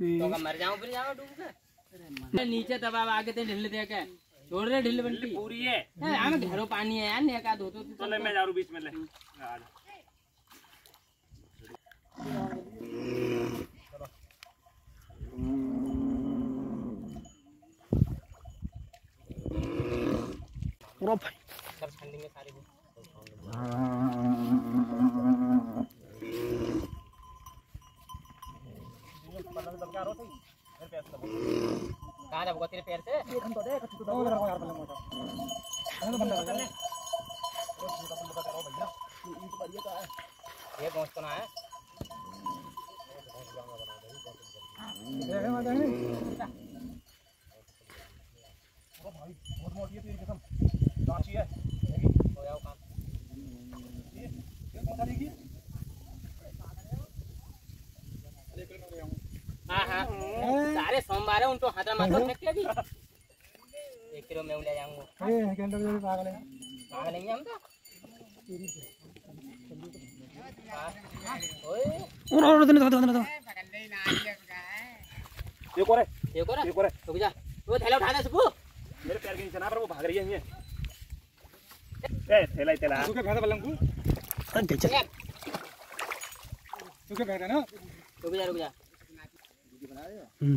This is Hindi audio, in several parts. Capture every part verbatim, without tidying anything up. तो मर जाऊं फिर जाऊं डूब के नीचे दबाव आगे ते ढिल दे के छोड़ रे ढिल बंटी पूरी है हम घरों पानी है यार नेका दो तो चले मैं जा रहा हूं बीच में ले आ जा पूरा भाई में सारे वो तेरे पैर से देख तो देख तो दौड़ रहा यार भैया ये पहुंच तो ना है भाई बहुत मोटी है तेरी कसम काची है हो जाओ काम ये ये कौन करेगी अरे कर रहा हूं हां हां सारे सोमवार है उन तो हाथ मत रख के भी एक किलो मैं ले जाऊंगा ए घंटा में पागल है पागल नहीं हम तो ओए उड़ उड़ दे दे दे पकड़ ले ना ये करे ये करे ये करे रुक जा वो थैला उठा दे सुबू मेरे पैर के नीचे ना पर वो भाग रही है ये ए थैला थैला सुके फेंक बलंगू अरे चल चल सुके फेंक ना रुक जा रुक जा ये बना रहे हो हम ये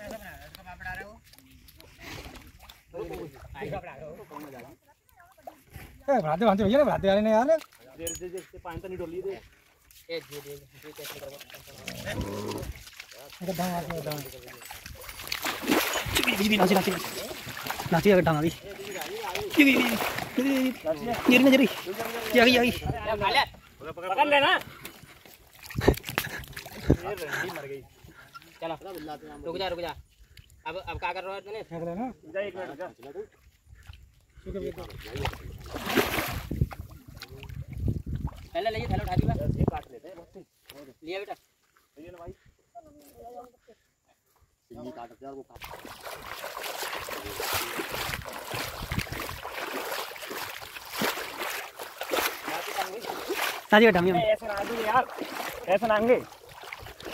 कैसा बना रहा है इसका बाप बना रहे हो आई का बना रहे हो कौन बना रहा है ए भराते भराते भैया भराते वाले ने यार देर से जैसे पानी तो नहीं डोल दे ए दे दे ये कैसे करवा अरे दांव आ गया दांव चिपी चिपी नाची नाची नाची अगर डांग आ गई ये ये ये ये जरी क्या गई आई पकड़ लेना ये रंडी मर गई चल रुक जा रुक जा अब अब क्या कर रहा है तूने फेंक लेना जा एक मिनट जा पहले ले ये थैला उठा दिया ये काट लेते हैं बस लिया बेटा ये ले भाई ये काट यार वो काट ताजी बैठा मैं ऐसे ना दूं यार ऐसे नांगे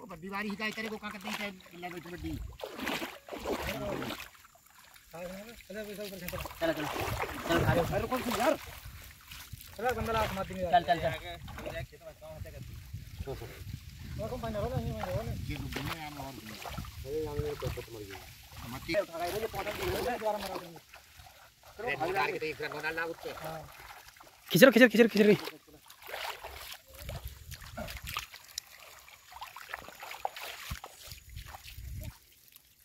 ओ बदीवारी हिकाय करे को का करते है लेवे बदी चल चल चल खा ले कौन सी यार चल बंदा हाथ मार दे चल चल चल खेत में काम होता करती तो तो कौन बना रहा है ये ये दुनिया में हम और ये हमने कोपत मर गई मट्टी उठा गए ये पौधा दोबारा मरा देंगे चलो भाग मार के देख रहा बना ना उससे हां खिचर खिचर खिचर खिचर गई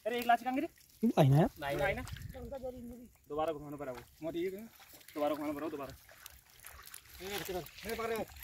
अरे एक लाच कांगरी आई ना आई ना आई ना दोबारा घुमाने पर आओ मोदी दोबारा घुमाने पर आओ दोबारा मेरे पकड़